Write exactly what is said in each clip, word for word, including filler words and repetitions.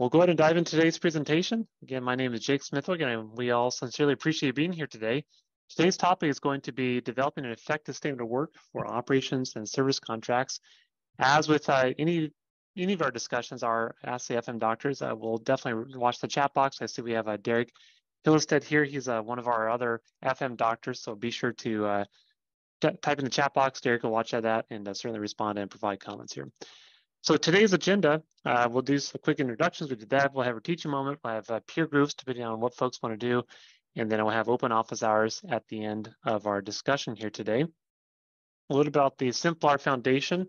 We'll go ahead and dive into today's presentation. Again, my name is Jake Smithwick, and we all sincerely appreciate being here today. Today's topic is going to be developing an effective statement of work for operations and service contracts. As with uh, any any of our discussions, our Ask the F M Doctors, uh, we'll definitely watch the chat box. I see we have uh, Derek Hillenstead here. He's uh, one of our other F M doctors, so be sure to uh, type in the chat box. Derek will watch that and uh, certainly respond and provide comments here. So today's agenda, uh, we'll do some quick introductions. We did that. We'll have a teaching moment. We'll have uh, peer groups, depending on what folks want to do. And then we'll have open office hours at the end of our discussion here today. A little about the Simplar Foundation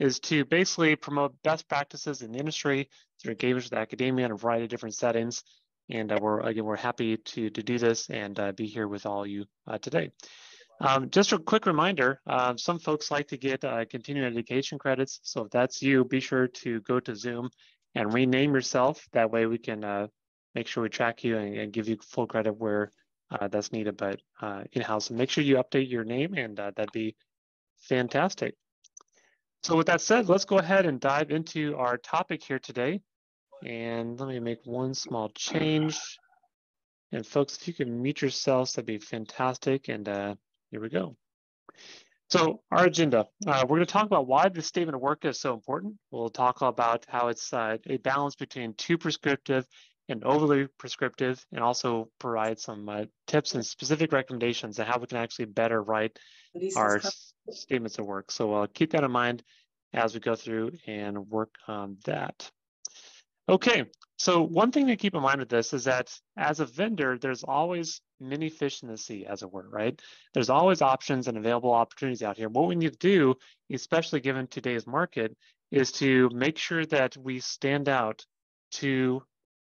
is to basically promote best practices in the industry through engagement with academia in a variety of different settings. And uh, we're, again, we're happy to, to do this and uh, be here with all you uh, today. Um, just a quick reminder, uh, some folks like to get uh, continuing education credits. So if that's you, be sure to go to Zoom and rename yourself. That way we can uh, make sure we track you and, and give you full credit where uh, that's needed, but uh, in-house. And make sure you update your name, and uh, that'd be fantastic. So with that said, let's go ahead and dive into our topic here today. And let me make one small change. And folks, if you can mute yourselves, that'd be fantastic. And uh, here we go. So our agenda, uh, we're going to talk about why the statement of work is so important. We'll talk about how it's uh, a balance between too prescriptive and overly prescriptive, and also provide some uh, tips and specific recommendations on how we can actually better write our statements of work. So uh, keep that in mind as we go through and work on that. Okay, so one thing to keep in mind with this is that as a vendor, there's always many fish in the sea, as it were, right? There's always options and available opportunities out here. What we need to do, especially given today's market, is to make sure that we stand out to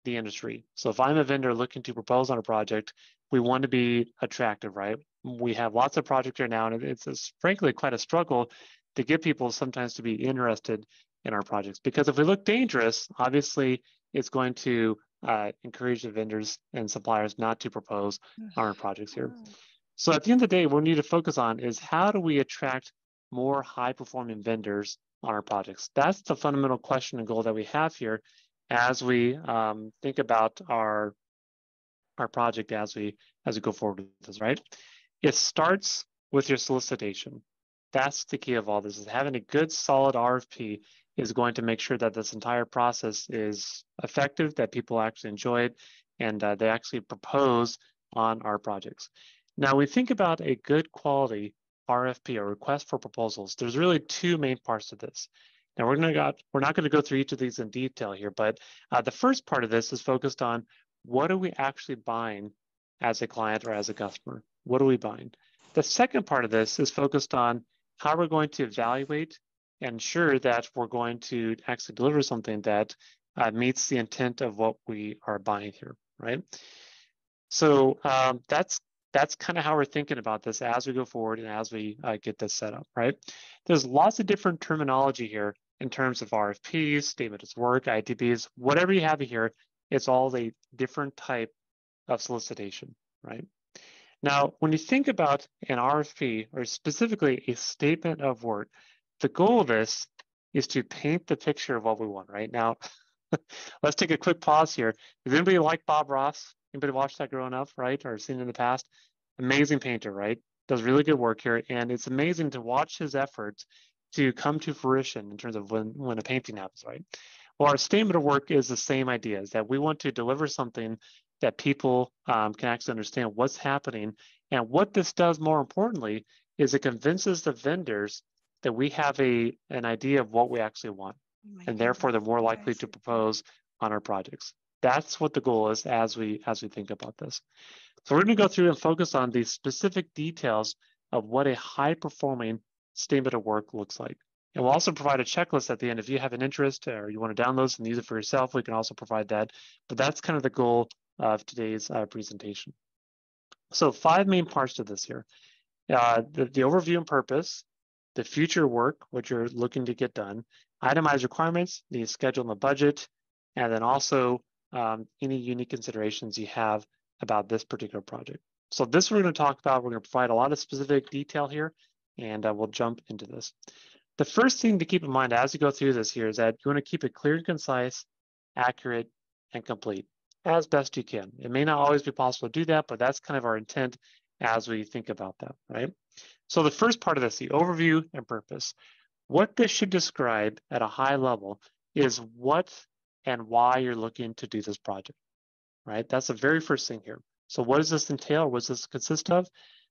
the industry. So if I'm a vendor looking to propose on a project, we want to be attractive, right? We have lots of projects here now, and it's, it's frankly quite a struggle to get people sometimes to be interested in our projects, because if we look dangerous, obviously it's going to uh, encourage the vendors and suppliers not to propose our projects here. So at the end of the day, what we need to focus on is how do we attract more high-performing vendors on our projects? That's the fundamental question and goal that we have here as we um, think about our our project as we as we go forward with this, right? It starts with your solicitation. That's the key of all this, is having a good, solid R F P is going to make sure that this entire process is effective, that people actually enjoy it, and uh, they actually propose on our projects. Now, we think about a good quality R F P, or request for proposals. There's really two main parts to this. Now, we're, gonna got, we're not gonna go through each of these in detail here, but uh, the first part of this is focused on what are we actually buying as a client or as a customer? What are we buying? The second part of this is focused on how we're going to evaluate and ensure that we're going to actually deliver something that uh, meets the intent of what we are buying here, right? So um, that's that's kind of how we're thinking about this as we go forward and as we uh, get this set up, right? There's lots of different terminology here in terms of R F Ps, statements of work, I T Bs, whatever you have here, it's all a different type of solicitation, right? Now, when you think about an R F P, or specifically a statement of work, the goal of this is to paint the picture of what we want, right? Now, let's take a quick pause here. Does anybody like Bob Ross? Anybody watched that growing up, right? Or seen it in the past? Amazing painter, right? Does really good work here. And it's amazing to watch his efforts to come to fruition in terms of when, when a painting happens, right? Well, our statement of work is the same idea, is that we want to deliver something that people um, can actually understand what's happening. And what this does, more importantly, is it convinces the vendors that we have a an idea of what we actually want, oh and therefore they're more likely to propose on our projects. That's what the goal is as we as we think about this. So we're going to go through and focus on the specific details of what a high-performing statement of work looks like. And we'll also provide a checklist at the end. If you have an interest or you want to download this and use it for yourself, we can also provide that. But that's kind of the goal of today's uh, presentation. So five main parts to this here. Uh, the, the overview and purpose, the future work, what you're looking to get done, itemized requirements, the schedule and the budget, and then also um, any unique considerations you have about this particular project. So this we're going to talk about. We're going to provide a lot of specific detail here, and uh, we'll jump into this. The first thing to keep in mind as you go through this here is that you want to keep it clear and concise, accurate, and complete as best you can. It may not always be possible to do that, but that's kind of our intent as we think about that, right? So the first part of this, the overview and purpose. What this should describe at a high level is what and why you're looking to do this project, right? That's the very first thing here. So what does this entail? What does this consist of?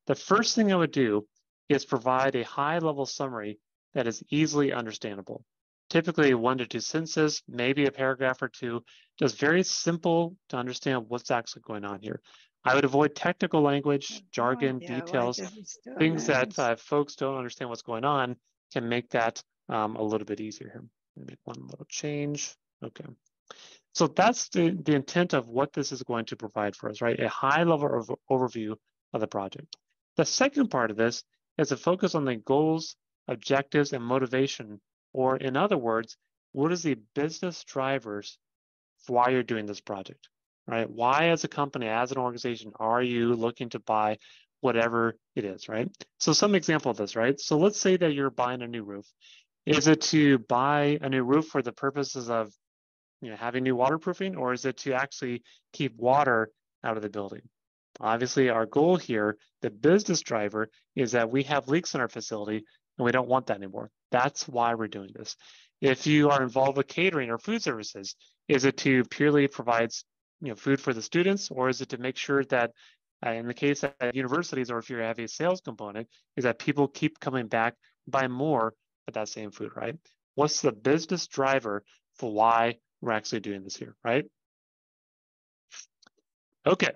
The first thing I would do is provide a high-level summary that is easily understandable. Typically one to two sentences, maybe a paragraph or two, just very simple to understand what's actually going on here. I would avoid technical language, jargon, oh, yeah, details, well, things that uh, folks don't understand what's going on can make that um, a little bit easier here. Make one little change. Okay. So that's the, the intent of what this is going to provide for us, right? A high level of overview of the project. The second part of this is to focus on the goals, objectives, and motivation, or in other words, what is the business drivers for why you're doing this project, right? Why as a company, as an organization, are you looking to buy whatever it is, right? So some example of this, right? So let's say that you're buying a new roof. Is it to buy a new roof for the purposes of, you know, having new waterproofing, or is it to actually keep water out of the building? Obviously, our goal here, the business driver, is that we have leaks in our facility and we don't want that anymore. That's why we're doing this. If you are involved with catering or food services, is it to purely provide, you know, food for the students, or is it to make sure that uh, in the case at universities, or if you have a sales component, is that people keep coming back, buy more of that same food, right? What's the business driver for why we're actually doing this here, right? Okay.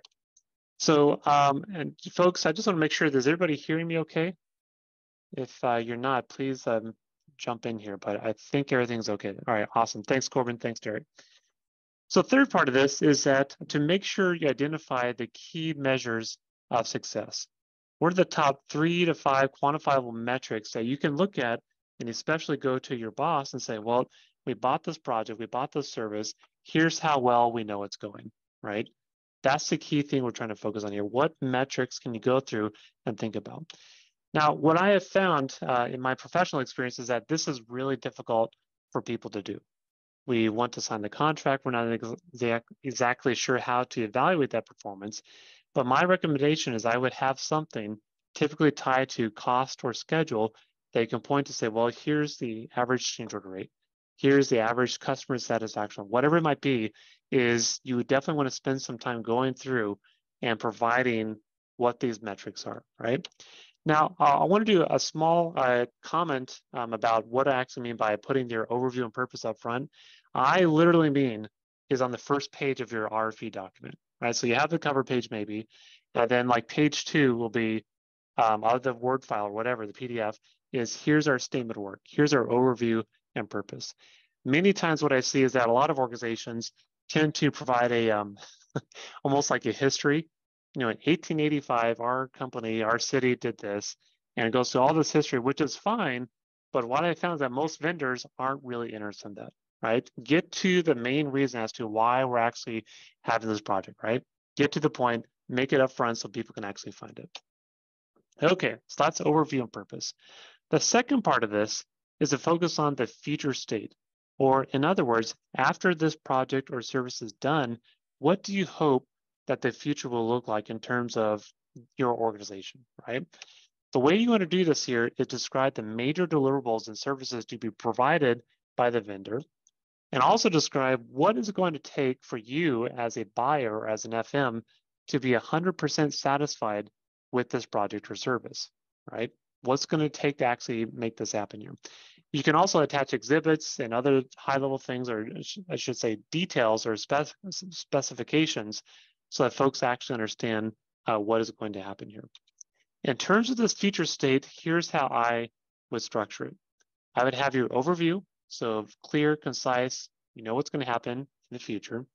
So, um, and folks, I just want to make sure, is everybody hearing me okay? If uh, you're not, please um, jump in here, but I think everything's okay. All right, awesome. Thanks, Corbin. Thanks, Derek. So third part of this is that to make sure you identify the key measures of success. What are the top three to five quantifiable metrics that you can look at and especially go to your boss and say, well, we bought this project, we bought this service, here's how well we know it's going, right? That's the key thing we're trying to focus on here. What metrics can you go through and think about? Now, what I have found uh, in my professional experience is that this is really difficult for people to do. We want to sign the contract. We're not ex exactly sure how to evaluate that performance. But my recommendation is I would have something typically tied to cost or schedule that you can point to say, well, here's the average change order rate. Here's the average customer satisfaction, whatever it might be, is you would definitely want to spend some time going through and providing what these metrics are, right? Now, uh, I want to do a small uh, comment um, about what I actually mean by putting your overview and purpose up front. I literally mean is on the first page of your R F P document, right? So you have the cover page maybe, and then like page two will be um, out of the Word file or whatever, the P D F, is here's our statement of work, here's our overview and purpose. Many times what I see is that a lot of organizations tend to provide a um, almost like a history. You know, in eighteen eighty-five, our company, our city did this, and it goes through all this history, which is fine. But what I found is that most vendors aren't really interested in that, right? Get to the main reason as to why we're actually having this project, right? Get to the point, make it upfront so people can actually find it. Okay, so that's overview and purpose. The second part of this is to focus on the future state, or in other words, after this project or service is done, what do you hope that the future will look like in terms of your organization, right? The way you want to do this here is describe the major deliverables and services to be provided by the vendor, and also describe what is it going to take for you as a buyer or as an F M to be one hundred percent satisfied with this project or service, right? What's going to take to actually make this happen here? You can also attach exhibits and other high-level things, or I should say details or spec specifications, so that folks actually understand uh, what is going to happen here. In terms of this future state, here's how I would structure it. I would have your overview, so clear, concise, you know what's going to happen in the future.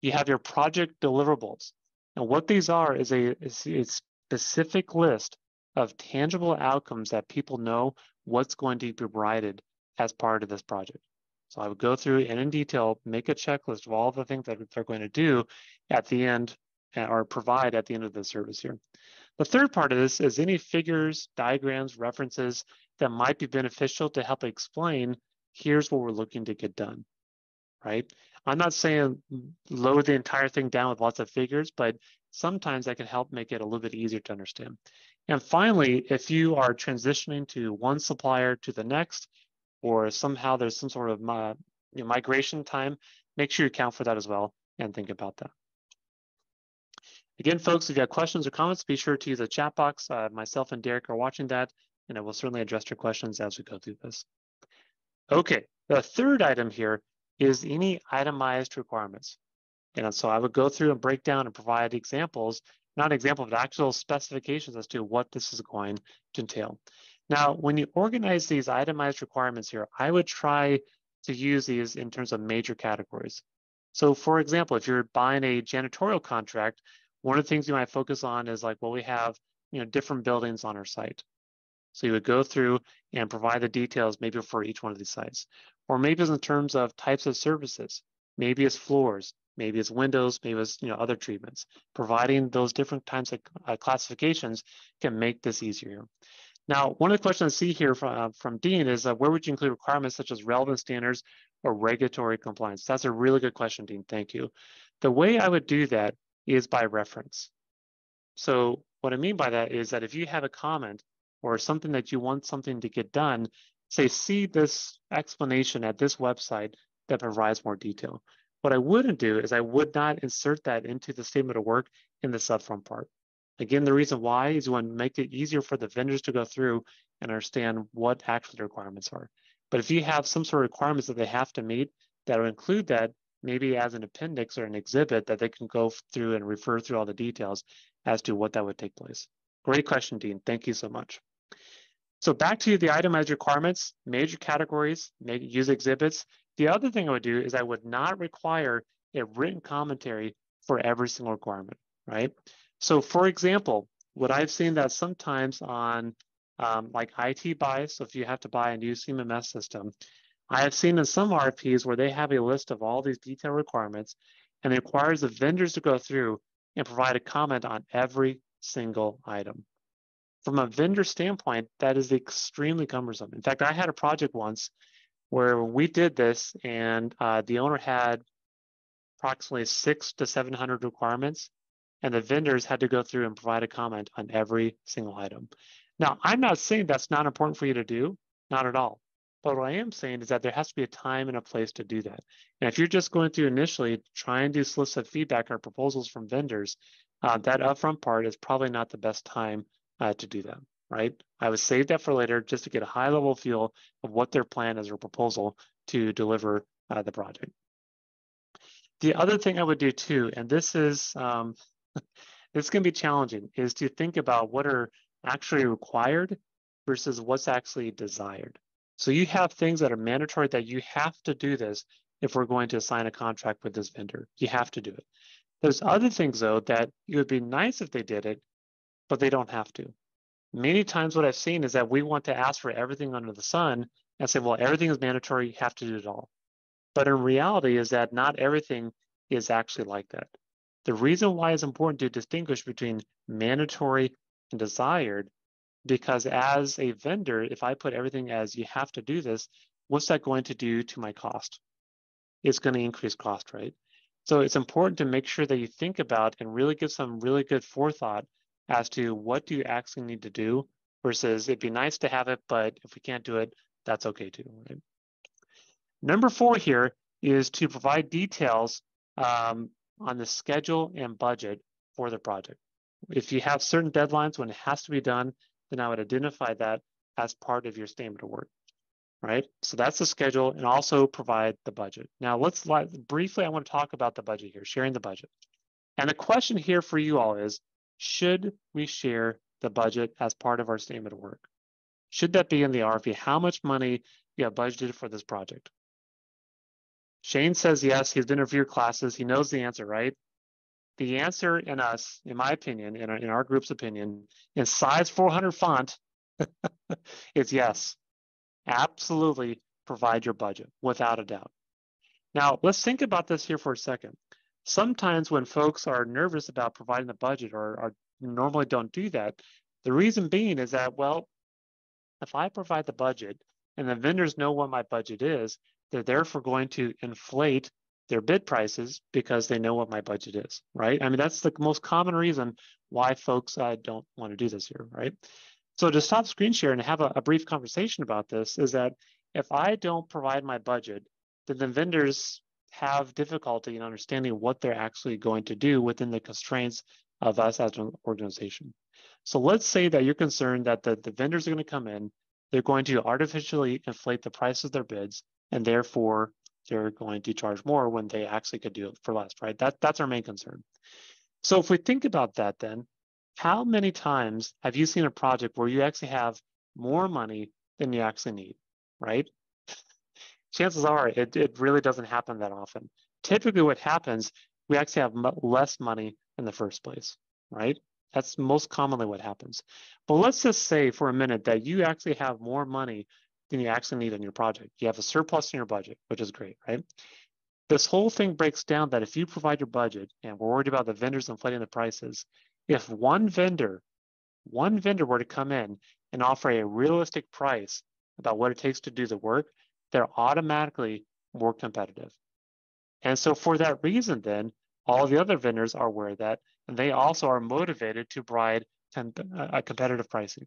You have your project deliverables. And what these are is a, is a specific list of tangible outcomes that people know what's going to be provided as part of this project. So I would go through and in detail, make a checklist of all the things that they're going to do at the end or provide at the end of the service here. The third part of this is any figures, diagrams, references that might be beneficial to help explain, here's what we're looking to get done. right? I'm not saying load the entire thing down with lots of figures, but sometimes that can help make it a little bit easier to understand. And finally, if you are transitioning to one supplier to the next, or somehow there's some sort of uh, you know, migration time, make sure you account for that as well and think about that. Again, folks, if you have questions or comments, be sure to use the chat box. Uh, myself and Derek are watching that, and I will certainly address your questions as we go through this. Okay, the third item here is any itemized requirements. And so I would go through and break down and provide examples, not an example, but actual specifications as to what this is going to entail. Now, when you organize these itemized requirements here, I would try to use these in terms of major categories. So for example, if you're buying a janitorial contract, one of the things you might focus on is like, well, we have you know different buildings on our site. So you would go through and provide the details maybe for each one of these sites. Or maybe it's in terms of types of services, maybe it's floors, maybe it's windows, maybe it's you know other treatments. Providing those different types of uh, classifications can make this easier. Now, one of the questions I see here from, uh, from Dean is uh, where would you include requirements such as relevant standards or regulatory compliance? That's a really good question, Dean, thank you. The way I would do that is by reference. So what I mean by that is that if you have a comment or something that you want something to get done, say, see this explanation at this website that provides more detail. What I wouldn't do is I would not insert that into the statement of work in the subform part. Again, the reason why is you want to make it easier for the vendors to go through and understand what actually the requirements are. But if you have some sort of requirements that they have to meet that will include that, maybe as an appendix or an exhibit that they can go through and refer through all the details as to what that would take place. Great question, Dean. Thank you so much. So back to the itemized requirements, major categories, make, use exhibits. The other thing I would do is I would not require a written commentary for every single requirement, right? So for example, what I've seen that sometimes on um, like I T buys, so if you have to buy a new C M M S system, I have seen in some R F Ps where they have a list of all these detailed requirements and it requires the vendors to go through and provide a comment on every single item. From a vendor standpoint, that is extremely cumbersome. In fact, I had a project once where we did this and uh, the owner had approximately six to seven hundred requirements and the vendors had to go through and provide a comment on every single item. Now, I'm not saying that's not important for you to do, not at all. But what I am saying is that there has to be a time and a place to do that. And if you're just going through initially trying to solicit feedback or proposals from vendors, uh, that upfront part is probably not the best time uh, to do that, right? I would save that for later just to get a high level feel of what their plan is or proposal to deliver uh, the project. The other thing I would do too, and this is, um, this can be challenging, is to think about what are actually required versus what's actually desired. So you have things that are mandatory that you have to do this if we're going to sign a contract with this vendor. You have to do it. There's other things, though, that it would be nice if they did it, but they don't have to. Many times what I've seen is that we want to ask for everything under the sun and say, well, everything is mandatory. You have to do it all. But in reality is that not everything is actually like that. The reason why it's important to distinguish between mandatory and desired, because as a vendor, if I put everything as you have to do this, what's that going to do to my cost? It's going to increase cost, right? So it's important to make sure that you think about and really give some really good forethought as to what do you actually need to do versus it'd be nice to have it, but if we can't do it, that's okay too, right? Number four here is to provide details um, on the schedule and budget for the project. If you have certain deadlines when it has to be done, then I would identify that as part of your statement of work, right? So that's the schedule and also provide the budget. Now let's briefly, I want to talk about the budget here, sharing the budget. And the question here for you all is, should we share the budget as part of our statement of work? Should that be in the R F P? How much money you have budgeted for this project? Shane says yes, he's been to a few classes, he knows the answer, right? The answer in us, in my opinion, in our, in our group's opinion, in size four hundred font, is yes. Absolutely provide your budget, without a doubt. Now, let's think about this here for a second. Sometimes when folks are nervous about providing the budget or, or normally don't do that, the reason being is that, well, if I provide the budget and the vendors know what my budget is, They're therefore going to inflate their bid prices because they know what my budget is, right? I mean, that's the most common reason why folks uh, don't want to do this here, right? So to stop screen share and have a, a brief conversation about this is that if I don't provide my budget, then the vendors have difficulty in understanding what they're actually going to do within the constraints of us as an organization. So let's say that you're concerned that the, the vendors are going to come in, they're going to artificially inflate the price of their bids, and therefore they're going to charge more when they actually could do it for less, right? That, that's our main concern. So if we think about that then, how many times have you seen a project where you actually have more money than you actually need, right? Chances are it, it really doesn't happen that often. Typically what happens, we actually have less money in the first place, right? That's most commonly what happens. But let's just say for a minute that you actually have more money than you actually need in your project. You have a surplus in your budget, which is great, right? This whole thing breaks down that if you provide your budget, and we're worried about the vendors inflating the prices, if one vendor, one vendor were to come in and offer a realistic price about what it takes to do the work, they're automatically more competitive. And so for that reason then, all the other vendors are aware of that, and they also are motivated to provide a competitive pricing.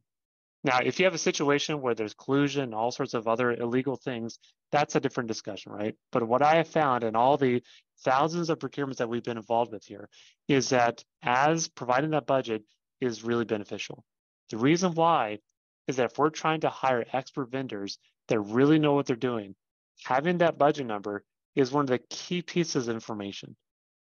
Now, if you have a situation where there's collusion and all sorts of other illegal things, that's a different discussion, right? But what I have found in all the thousands of procurements that we've been involved with here is that as providing that budget is really beneficial. The reason why is that if we're trying to hire expert vendors that really know what they're doing, having that budget number is one of the key pieces of information.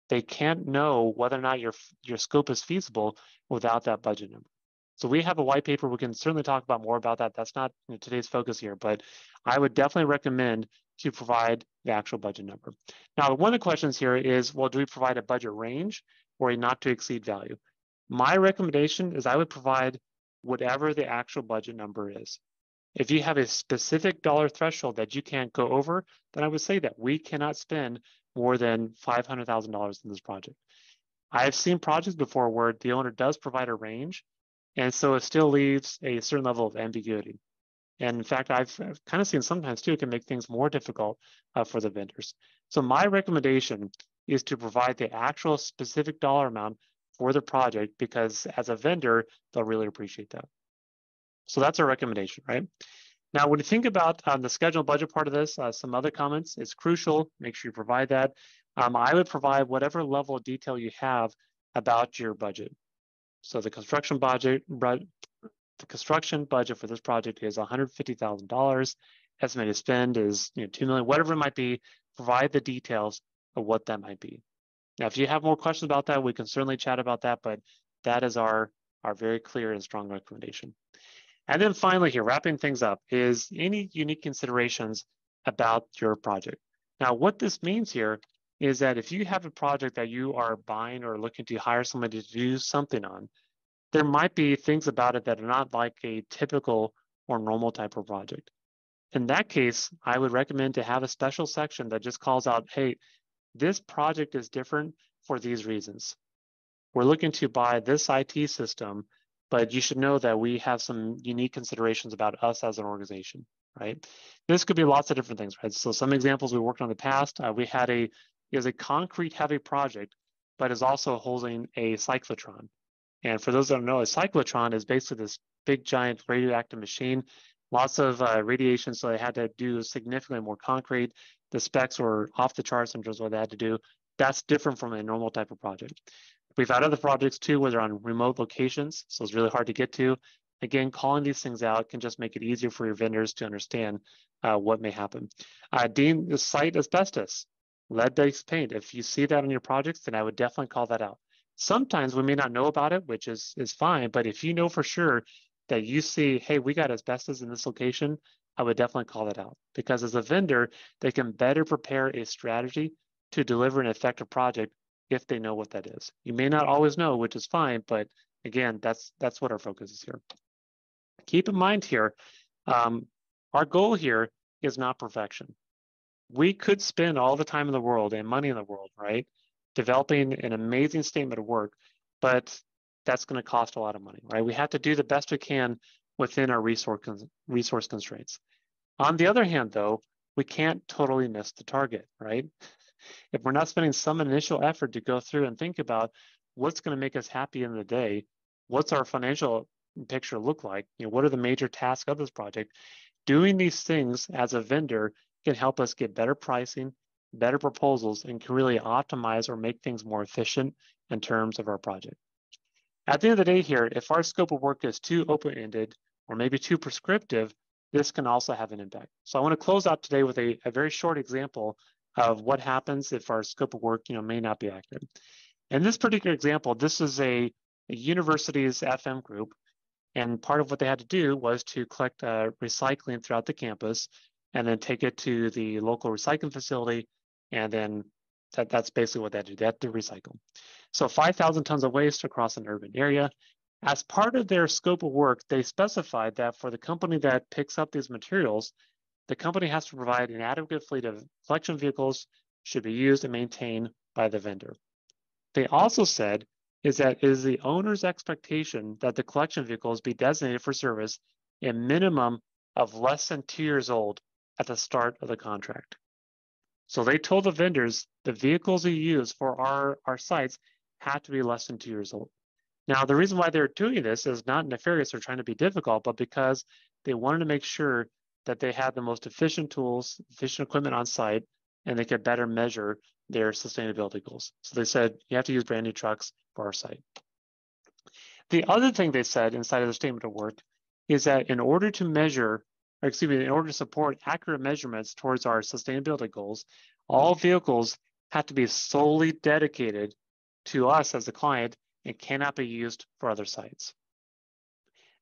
They can't know whether or not your, your scope is feasible without that budget number. So we have a white paper. We can certainly talk about more about that. That's not you know, today's focus here, but I would definitely recommend to provide the actual budget number. Now, one of the questions here is, well, do we provide a budget range or a not to exceed value? My recommendation is I would provide whatever the actual budget number is. If you have a specific dollar threshold that you can't go over, then I would say that we cannot spend more than five hundred thousand dollars in this project. I've seen projects before where the owner does provide a range, and so it still leaves a certain level of ambiguity. And in fact, I've, I've kind of seen sometimes too, it can make things more difficult uh, for the vendors. So my recommendation is to provide the actual specific dollar amount for the project, because as a vendor, they'll really appreciate that. So that's our recommendation, right? Now, when you think about um, the schedule budget part of this, uh, some other comments, it's crucial, make sure you provide that. Um, I would provide whatever level of detail you have about your budget. So the construction budget, the construction budget for this project is one hundred fifty thousand dollars. Estimated spend is you know, two million dollars, whatever it might be, provide the details of what that might be. Now, if you have more questions about that, we can certainly chat about that, but that is our, our very clear and strong recommendation. And then finally here, wrapping things up, is any unique considerations about your project. Now, what this means here is that if you have a project that you are buying or looking to hire somebody to do something on, there might be things about it that are not like a typical or normal type of project. In that case, I would recommend to have a special section that just calls out, hey, this project is different for these reasons. We're looking to buy this I T system, but you should know that we have some unique considerations about us as an organization, right? This could be lots of different things, right? So some examples we worked on in the past, uh, we had a, is a concrete heavy project, but is also holding a cyclotron. And for those that don't know, a cyclotron is basically this big giant radioactive machine, lots of uh, radiation, so they had to do significantly more concrete. The specs were off the charts in terms of what they had to do. That's different from a normal type of project. We've had other projects too, where they're on remote locations, so it's really hard to get to. Again, calling these things out can just make it easier for your vendors to understand uh, what may happen. Uh, Dean, site asbestos, lead-based paint. If you see that on your projects, then I would definitely call that out. Sometimes we may not know about it, which is, is fine, but if you know for sure that you see, hey, we got asbestos in this location, I would definitely call that out. Because as a vendor, they can better prepare a strategy to deliver an effective project if they know what that is. You may not always know, which is fine, but again, that's that's what our focus is here. Keep in mind here, um, our goal here is not perfection. We could spend all the time in the world and money in the world, right, developing an amazing statement of work, but that's going to cost a lot of money, right? We have to do the best we can within our resource, resource constraints. On the other hand, though, we can't totally miss the target, right? If we're not spending some initial effort to go through and think about what's going to make us happy in the day, what's our financial picture look like, you know, what are the major tasks of this project, doing these things as a vendor can help us get better pricing, better proposals, and can really optimize or make things more efficient in terms of our project. At the end of the day here, if our scope of work is too open-ended or maybe too prescriptive, this can also have an impact. So I want to close out today with a, a very short example of what happens if our scope of work, you know, may not be accurate. In this particular example, this is a, a university's F M group, and part of what they had to do was to collect uh, recycling throughout the campus and then take it to the local recycling facility, and then that, that's basically what they had to do. They had to recycle. So five thousand tons of waste across an urban area. As part of their scope of work, they specified that for the company that picks up these materials, the company has to provide an adequate fleet of collection vehicles should be used and maintained by the vendor. They also said is that it is the owner's expectation that the collection vehicles be designated for service a minimum of less than two years old at the start of the contract. So they told the vendors the vehicles we use for our, our sites had to be less than two years old. Now, the reason why they're doing this is not nefarious or trying to be difficult, but because they wanted to make sure that they had the most efficient tools, efficient equipment on site, and they could better measure their sustainability goals. So they said, you have to use brand new trucks for our site. The other thing they said inside of the statement of work is that in order to measure, or excuse me, in order to support accurate measurements towards our sustainability goals, all vehicles have to be solely dedicated to us as the client and cannot be used for other sites.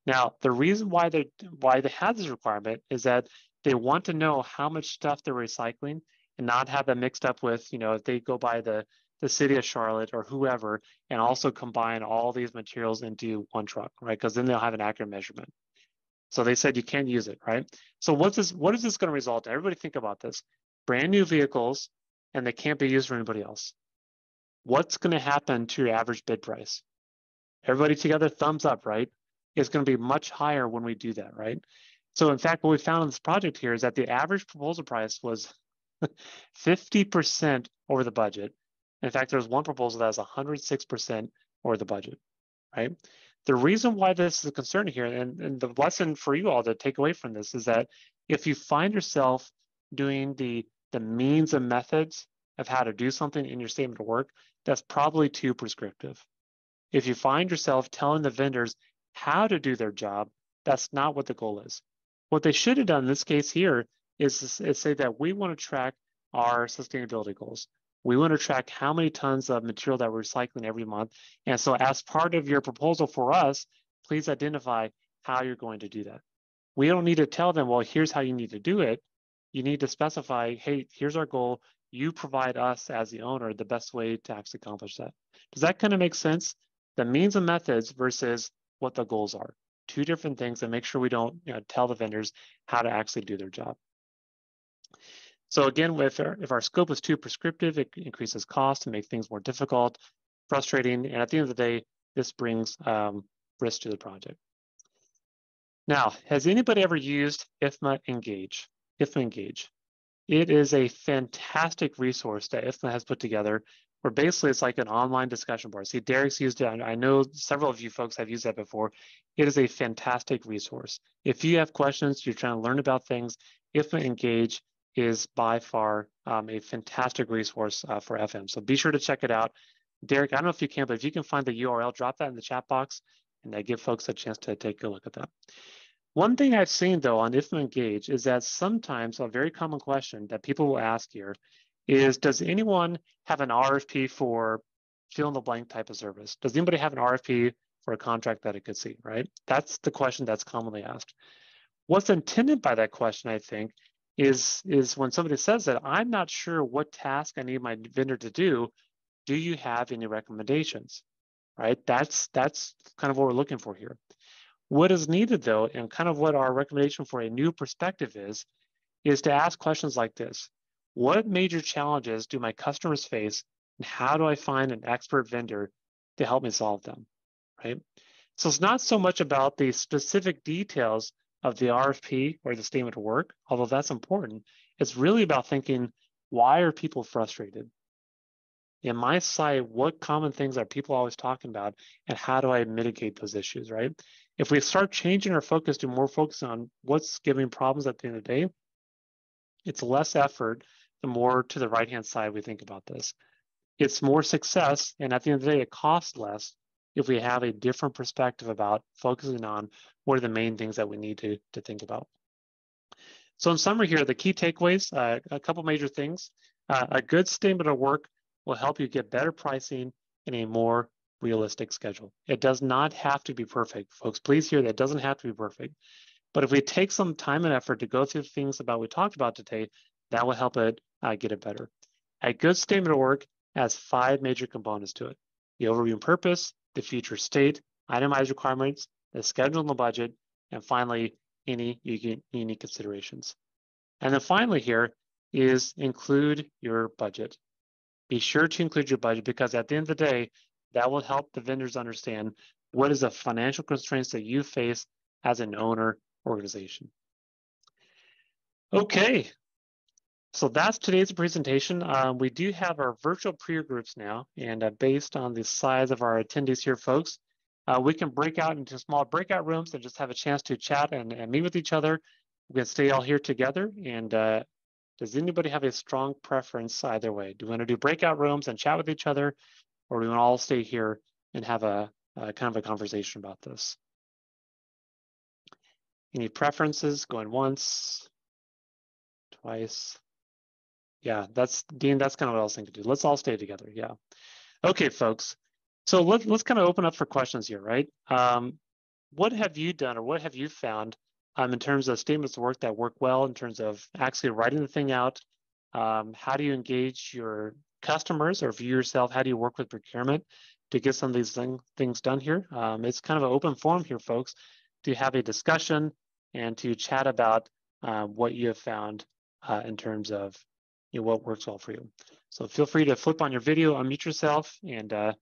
Now, the reason why they, why they had this requirement is that they want to know how much stuff they're recycling and not have that mixed up with, you know, if they go by the, the city of Charlotte or whoever, and also combine all these materials into one truck, right? Because then they'll have an accurate measurement. So they said you can't use it, right? So what's this, what is this going to result in? Everybody think about this. Brand new vehicles, and they can't be used for anybody else. What's going to happen to your average bid price? Everybody together, thumbs up, right? It's going to be much higher when we do that, right? So in fact, what we found in this project here is that the average proposal price was fifty percent over the budget. In fact, there was one proposal that was one hundred six percent over the budget, right? The reason why this is a concern here, and, and the lesson for you all to take away from this, is that if you find yourself doing the, the means and methods of how to do something in your statement of work, that's probably too prescriptive. If you find yourself telling the vendors how to do their job, that's not what the goal is. What they should have done in this case here is, is say that we want to track our sustainability goals. We want to track how many tons of material that we're recycling every month. And so as part of your proposal for us, please identify how you're going to do that. We don't need to tell them, well, here's how you need to do it. You need to specify, hey, here's our goal. You provide us as the owner the best way to actually accomplish that. Does that kind of make sense? The means and methods versus what the goals are. Two different things, and make sure we don't, you know, tell the vendors how to actually do their job. So again, if our, if our scope is too prescriptive, it increases cost and makes things more difficult, frustrating, and at the end of the day, this brings um, risk to the project. Now, has anybody ever used I F M A Engage? I F M A Engage. It is a fantastic resource that I F M A has put together, where basically it's like an online discussion board. See, Derek's used it. I know several of you folks have used that before. It is a fantastic resource. If you have questions, you're trying to learn about things, I F M A Engage is by far um, a fantastic resource uh, for F M. So be sure to check it out. Derek, I don't know if you can, but if you can find the U R L, drop that in the chat box, and I give folks a chance to take a look at that. One thing I've seen, though, on I F M A Engage is that sometimes a very common question that people will ask here is, does anyone have an R F P for fill-in-the-blank type of service? Does anybody have an R F P for a contract that it could see, right? That's the question that's commonly asked. What's intended by that question, I think, is, is when somebody says that, I'm not sure what task I need my vendor to do, do you have any recommendations, right? That's, that's kind of what we're looking for here. What is needed, though, and kind of what our recommendation for a new perspective is, is to ask questions like this. What major challenges do my customers face, and how do I find an expert vendor to help me solve them, right? So it's not so much about the specific details of the R F P or the statement of work, although that's important. It's really about thinking, why are people frustrated? In my site, what common things are people always talking about, and how do I mitigate those issues, right? If we start changing our focus to more focus on what's giving problems at the end of the day, it's less effort, the more to the right-hand side we think about this. It's more success, and at the end of the day, it costs less if we have a different perspective about focusing on what are the main things that we need to, to think about. So in summary here, the key takeaways, uh, a couple major things. Uh, a good statement of work will help you get better pricing and a more realistic schedule. It does not have to be perfect. Folks, please hear that. It doesn't have to be perfect. But if we take some time and effort to go through the things about we talked about today, that will help it uh, get it better. A good statement of work has five major components to it. The overview and purpose, the future state, itemized requirements, the schedule and the budget, and finally, any unique considerations. And then finally here is include your budget. Be sure to include your budget, because at the end of the day, that will help the vendors understand what is the financial constraints that you face as an owner organization. Okay, so that's today's presentation. Um, we do have our virtual peer groups now, and uh, based on the size of our attendees here, folks, uh, we can break out into small breakout rooms and just have a chance to chat and, and meet with each other. We can stay all here together. And uh, does anybody have a strong preference either way? Do we want to do breakout rooms and chat with each other? Or we want to all stay here and have a, a kind of a conversation about this? Any preferences? Going once, twice. Yeah, that's, Dean, that's kind of what I was thinking to do. Let's all stay together, yeah. Okay, folks, so let, let's kind of open up for questions here, right? Um, what have you done, or what have you found um, in terms of statements of work that work well, in terms of actually writing the thing out? Um, how do you engage your customers, or view yourself? How do you work with procurement to get some of these thing, things done here? Um, it's kind of an open forum here, folks, to have a discussion and to chat about uh, what you have found uh, in terms of you know, what works well for you. So feel free to flip on your video, unmute yourself, and uh,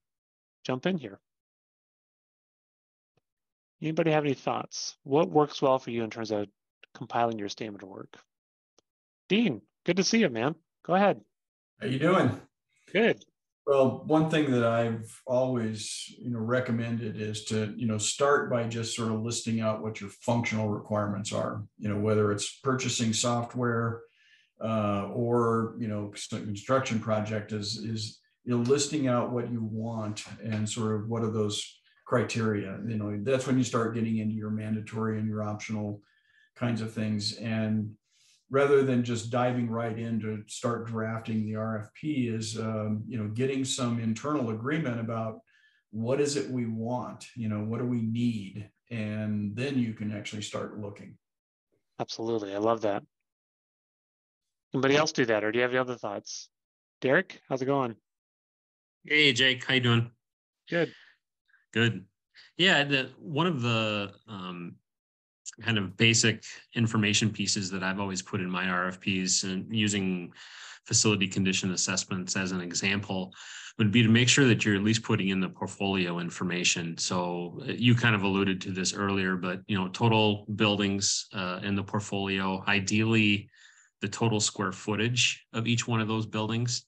jump in here. Anybody have any thoughts? What works well for you in terms of compiling your statement of work? Dean, good to see you, man. Go ahead. How you doing? Good. Well, one thing that I've always, you know, recommended is to, you know, start by just sort of listing out what your functional requirements are, you know, whether it's purchasing software uh, or, you know, construction project is, is, you know, listing out what you want and sort of what are those criteria. You know, that's when you start getting into your mandatory and your optional kinds of things. And rather than just diving right in to start drafting the R F P is, um, you know, getting some internal agreement about what is it we want, you know, what do we need? And then you can actually start looking. Absolutely, I love that. Anybody else do that, or do you have any other thoughts? Derek, how's it going? Hey, Jake, how you doing? Good. Good. Yeah, the, one of the, um, kind of basic information pieces that I've always put in my R F Ps, and using facility condition assessments as an example, would be to make sure that you're at least putting in the portfolio information. So you kind of alluded to this earlier, but you know, total buildings uh, in the portfolio, ideally the total square footage of each one of those buildings.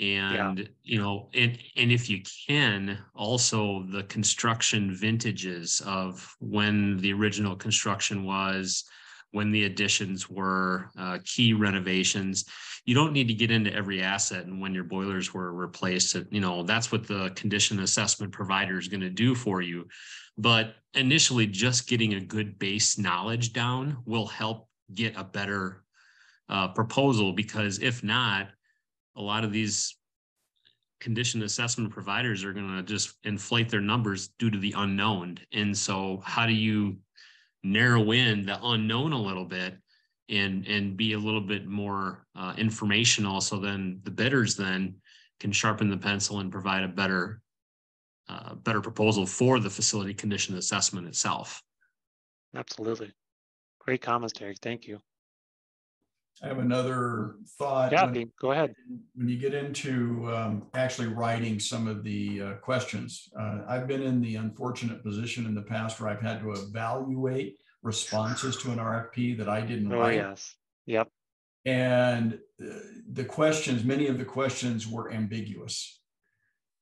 And, yeah. you know, and, and if you can, also the construction vintages of when the original construction was, when the additions were, uh, key renovations. You don't need to get into every asset and when your boilers were replaced. You know, that's what the condition assessment provider is going to do for you. But initially, just getting a good base knowledge down will help get a better uh, proposal, because if not, a lot of these condition assessment providers are going to just inflate their numbers due to the unknown. And so how do you narrow in the unknown a little bit and, and be a little bit more uh, informational, so then the bidders then can sharpen the pencil and provide a better, uh, better proposal for the facility condition assessment itself. Absolutely. Great comments, Derek. Thank you. I have another thought. Yeah, when, go ahead. When you get into um, actually writing some of the uh, questions, uh, I've been in the unfortunate position in the past where I've had to evaluate responses to an R F P that I didn't oh, write. Yes. Yep. And the questions, many of the questions were ambiguous.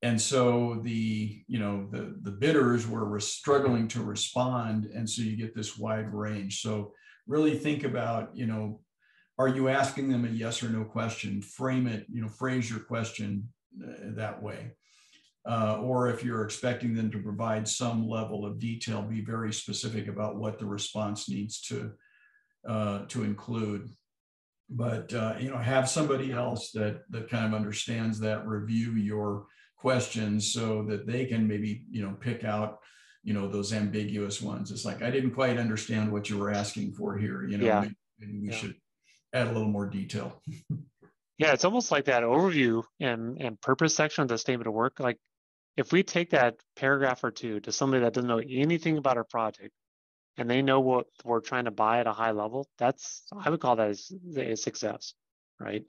And so the, you know, the, the bidders were struggling to respond. And so you get this wide range. So really think about, you know, are you asking them a yes or no question? Frame it, you know, phrase your question that way. Uh, or if you're expecting them to provide some level of detail, be very specific about what the response needs to, uh, to include. But, uh, you know, have somebody else that, that kind of understands that, review your questions so that they can maybe, you know, pick out, you know, those ambiguous ones. It's like, I didn't quite understand what you were asking for here, you know, yeah. maybe we yeah. should add a little more detail. Yeah, it's almost like that overview and, and purpose section of the statement of work. Like, if we take that paragraph or two to somebody that doesn't know anything about our project, and they know what we're trying to buy at a high level, that's, I would call that as a success, right?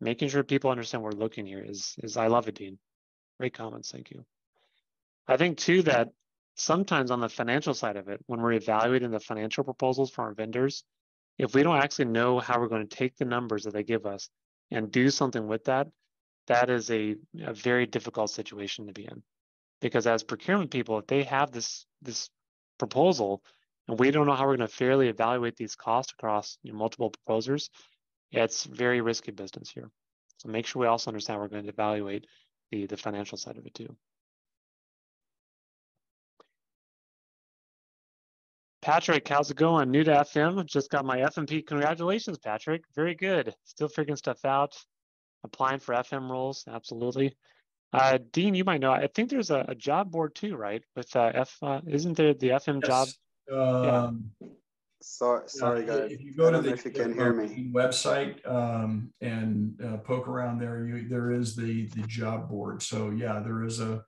Making sure people understand what we're looking here is, is I love it, Dean. Great comments, thank you. I think too that sometimes on the financial side of it, when we're evaluating the financial proposals from our vendors, if we don't actually know how we're going to take the numbers that they give us and do something with that, that is a, a very difficult situation to be in. Because as procurement people, if they have this, this proposal, and we don't know how we're going to fairly evaluate these costs across, you know, multiple proposers, it's very risky business here. So make sure we also understand we're going to evaluate the, the financial side of it too. Patrick, how's it going? New to F M, just got my F M P. Congratulations, Patrick. Very good. Still figuring stuff out. Applying for F M roles, absolutely. Uh, Dean, you might know, I think there's a, a job board too, right? With uh, F, uh, isn't there the F M yes. job? Um, yeah. so, sorry, uh, guys. If you go to the if you can hear me. website um, and uh, poke around there, you, there is the the job board. So yeah, there is a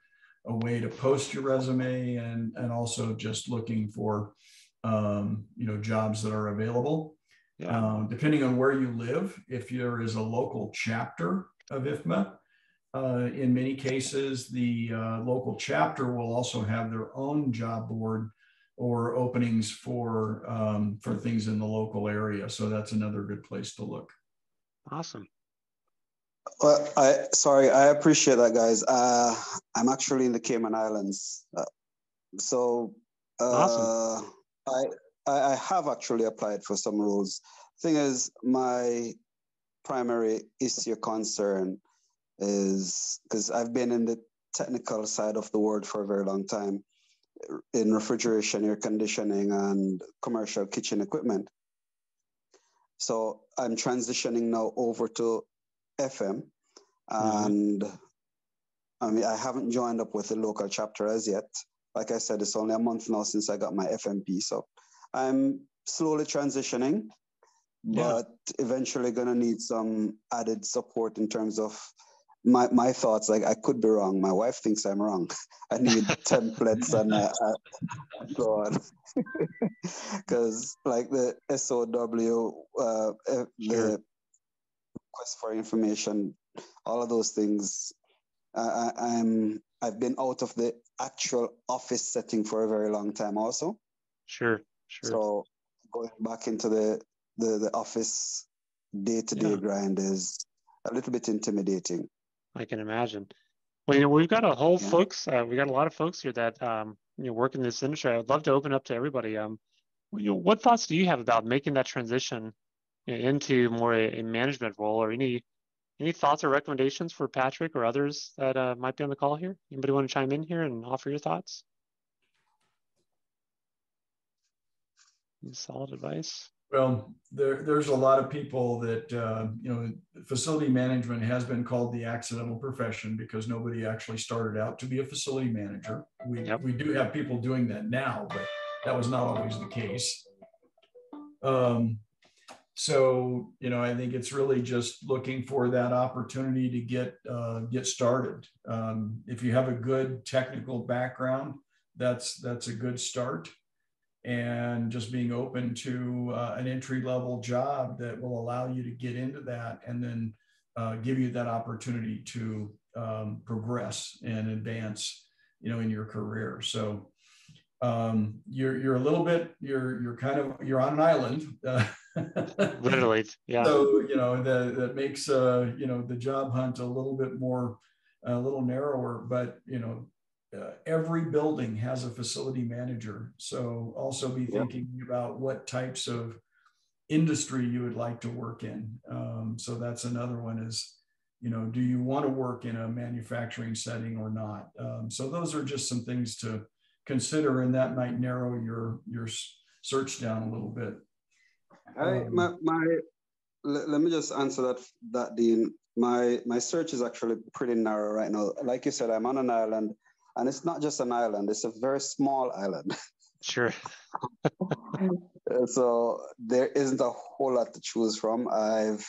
a way to post your resume and and also just looking for um, you know, jobs that are available. Yeah. Um, depending on where you live, if there is a local chapter of I F M A. Uh, in many cases, the uh, local chapter will also have their own job board or openings for um, for things in the local area. So that's another good place to look. Awesome. Well, I, sorry, I appreciate that, guys. Uh, I'm actually in the Cayman Islands. Uh, so uh, awesome. I, I have actually applied for some roles. Thing is, my primary issue concern is, because I've been in the technical side of the world for a very long time, in refrigeration, air conditioning, and commercial kitchen equipment. So I'm transitioning now over to F M, and mm-hmm. I mean, I haven't joined up with the local chapter as yet. Like I said, it's only a month now since I got my F M P, so I'm slowly transitioning, yeah. but eventually going to need some added support in terms of My, my thoughts, like, I could be wrong. My wife thinks I'm wrong. I need templates and uh, uh, so on. Because like the S O W, uh, sure. the request for information, all of those things, uh, I, I'm, I've been out of the actual office setting for a very long time also. Sure, sure. So going back into the, the, the office day-to-day yeah. grind is a little bit intimidating. I can imagine. Well, you know, we've got a whole yeah. folks. Uh, we got a lot of folks here that um, you know, work in this industry. I'd love to open up to everybody. Um, you know, what thoughts do you have about making that transition, you know, into more a, a management role, or any any thoughts or recommendations for Patrick or others that uh, might be on the call here? Anybody want to chime in here and offer your thoughts? Solid advice. Well, there, there's a lot of people that, uh, you know, facility management has been called the accidental profession because nobody actually started out to be a facility manager. We, yep. we do have people doing that now, but that was not always the case. Um, so, you know, I think it's really just looking for that opportunity to get, uh, get started. Um, if you have a good technical background, that's, that's a good start. And just being open to uh, an entry-level job that will allow you to get into that and then uh, give you that opportunity to um, progress and advance, you know, in your career. So um, you're you're a little bit you're you're kind of you're on an island. Uh, Literally, yeah. So you know the, that makes uh, you know the job hunt a little bit more a little narrower, but you know. Uh, every building has a facility manager. So also be thinking yep. about what types of industry you would like to work in. Um, so that's another one is, you know, do you want to work in a manufacturing setting or not? Um, so those are just some things to consider, and that might narrow your, your search down a little bit. Um, I, my, my, let me just answer that, that Dean. My, my search is actually pretty narrow right now. Like you said, I'm on an island. And it's not just an island, it's a very small island. Sure. So there isn't a whole lot to choose from. I've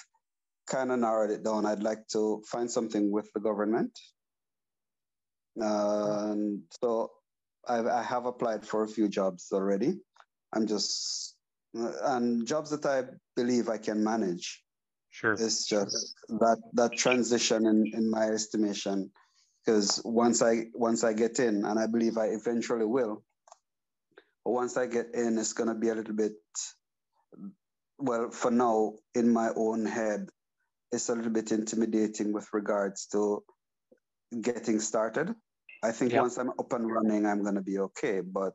kind of narrowed it down. I'd like to find something with the government. And so I've, I have applied for a few jobs already. I'm just, and jobs that I believe I can manage. Sure. It's just that, that transition in, in my estimation. Because once I once I get in, and I believe I eventually will, but once I get in, it's going to be a little bit, well, for now, in my own head, it's a little bit intimidating with regards to getting started. I think yep. once I'm up and running, I'm going to be okay. But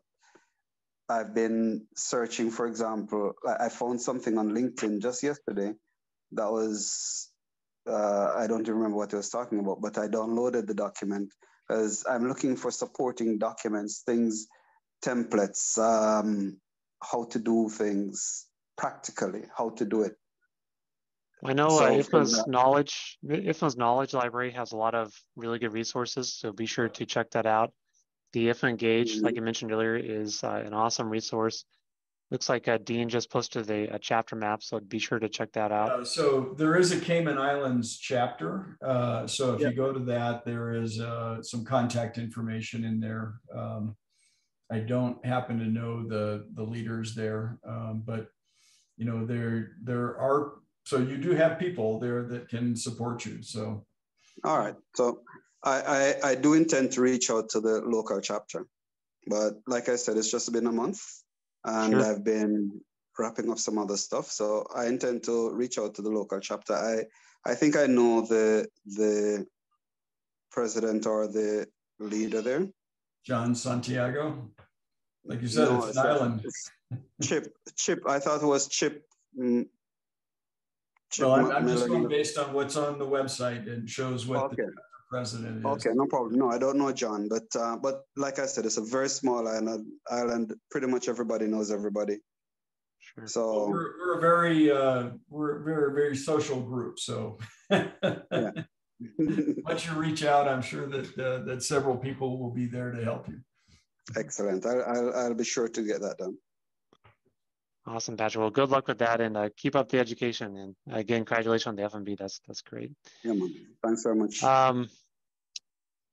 I've been searching, for example, I found something on LinkedIn just yesterday that was... Uh, I don't remember what I was talking about, but I downloaded the document because I'm looking for supporting documents, things, templates, um, how to do things practically, how to do it. I know so uh, IFMA's that, knowledge, IFMA's knowledge library has a lot of really good resources, so be sure to check that out. The IFMA Engage, mm-hmm. like you mentioned earlier, is uh, an awesome resource. Looks like uh, Dean just posted a, a chapter map, so be sure to check that out. Uh, so there is a Cayman Islands chapter. Uh, so if yep. you go to that, there is uh, some contact information in there. Um, I don't happen to know the, the leaders there, um, but you know, there, there are, so you do have people there that can support you, so. All right, so I, I, I do intend to reach out to the local chapter, but like I said, it's just been a month. And sure. I've been wrapping up some other stuff, so I intend to reach out to the local chapter. I, I think I know the the president or the leader there, John Santiago. Like you said, no, it's, it's an island. It's Chip, Chip. I thought it was Chip. Mm, Chip well, I'm, I'm just going based on what's on the website and shows what okay. the president is. Okay, no problem. No, I don't know John, but uh, but like I said, it's a very small island. Island, pretty much everybody knows everybody. Sure. So well, we're, we're a very uh, we're a very very social group. So yeah. Once you reach out, I'm sure that uh, that several people will be there to help you. Excellent. I'll, I'll I'll be sure to get that done. Awesome, Patrick. Well, good luck with that, and uh, keep up the education. And again, congratulations on the F M B. That's that's great. Yeah, man. Thanks very much. Um,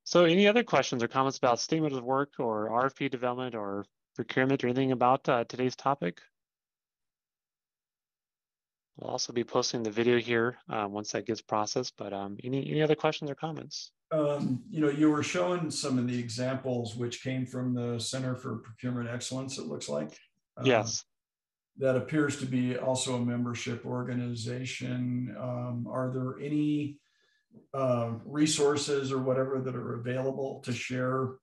So any other questions or comments about statement of work or R F P development or procurement or anything about uh, today's topic? We'll also be posting the video here uh, once that gets processed, but um, any, any other questions or comments? Um, you know, you were showing some of the examples which came from the Center for Procurement Excellence, it looks like. Um, yes. That appears to be also a membership organization. Um, are there any Uh, resources or whatever that are available to share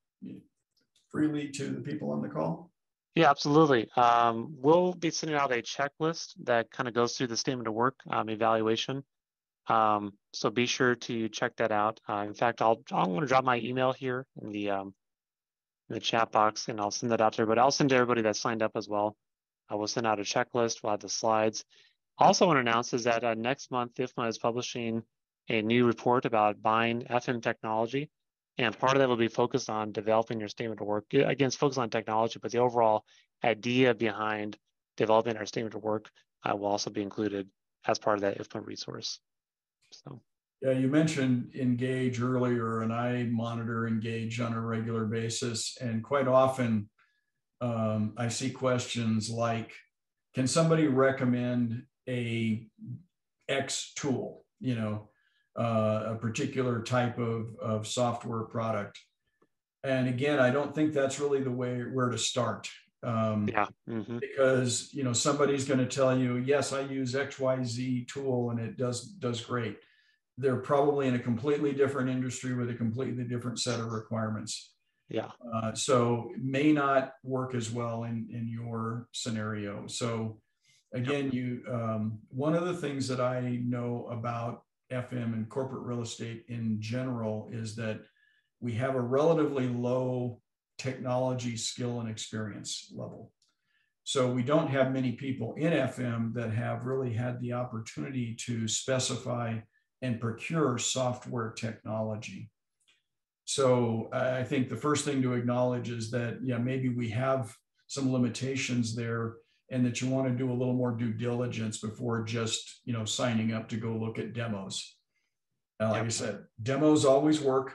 freely to the people on the call? Yeah, absolutely. Um, we'll be sending out a checklist that kind of goes through the statement of work um, evaluation. Um, so be sure to check that out. Uh, in fact, I'll I'm going to drop my email here in the um, in the chat box, and I'll send that out to everybody. I'll send to everybody that signed up as well. I will send out a checklist. We'll have the slides. Also, want to announce is that uh, next month IFMA is publishing a new report about buying F M technology. And part of that will be focused on developing your statement of work. Again, it's focused on technology, but the overall idea behind developing our statement of work uh, will also be included as part of that IFMA resource. So, yeah, you mentioned Engage earlier, and I monitor Engage on a regular basis. And quite often um, I see questions like, can somebody recommend a X tool, you know, Uh, a particular type of, of software product. And again, I don't think that's really the way where to start. Um, yeah. Mm-hmm. Because, you know, somebody's going to tell you, yes, I use X Y Z tool and it does, does great. They're probably in a completely different industry with a completely different set of requirements. Yeah. Uh, so it may not work as well in, in your scenario. So again, you, um, one of the things that I know about F M and corporate real estate in general is that we have a relatively low technology skill and experience level. So we don't have many people in F M that have really had the opportunity to specify and procure software technology. So I think the first thing to acknowledge is that, yeah, maybe we have some limitations there, and that you want to do a little more due diligence before just, you know, signing up to go look at demos. Uh, like I said, demos always work.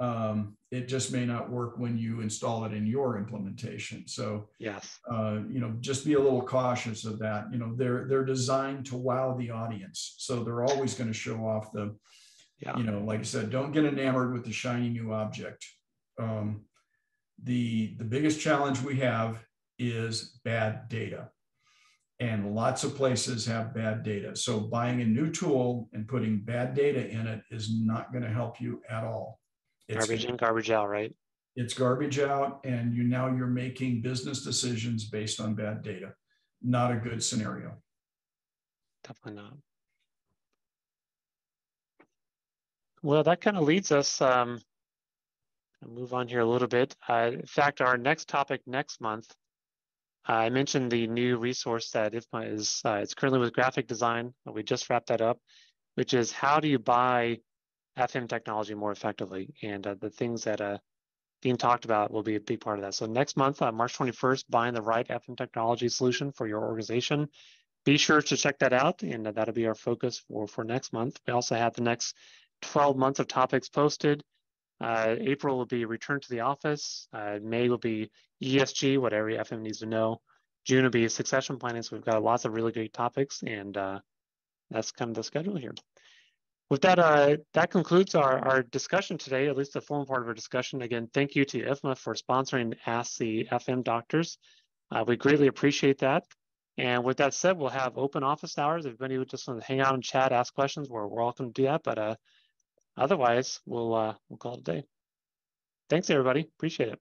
Um, it just may not work when you install it in your implementation. So, yes, uh, you know, just be a little cautious of that. You know, they're they're designed to wow the audience, so they're always going to show off the, yeah. you know, like I said, don't get enamored with the shiny new object. Um, the the biggest challenge we have is bad data, and lots of places have bad data. So buying a new tool and putting bad data in it is not going to help you at all. It's garbage in, garbage out, right? It's garbage out, and you now you're making business decisions based on bad data. Not a good scenario. Definitely not. Well, that kind of leads us. Um, I'll move on here a little bit. Uh, in fact, our next topic next month. Uh, I mentioned the new resource that I F M A is. Uh, it's currently with graphic design. We just wrapped that up, which is how do you buy F M technology more effectively, and uh, the things that uh, Dean talked about will be a big part of that. So next month, uh, March twenty-first, buying the right F M technology solution for your organization. Be sure to check that out, and uh, that'll be our focus for, for next month. We also have the next twelve months of topics posted. Uh, April will be return to the office. Uh, May will be E S G, what every F M needs to know. June will be succession planning. So we've got lots of really great topics, and uh, that's kind of the schedule here. With that, uh, that concludes our, our discussion today, at least the formal part of our discussion. Again, thank you to I F M A for sponsoring Ask the F M Doctors. Uh, we greatly appreciate that. And with that said, we'll have open office hours. If anybody would just want to hang out and chat, ask questions, we're, we're welcome to do that. But uh, otherwise, we'll, uh, we'll call it a day. Thanks, everybody. Appreciate it.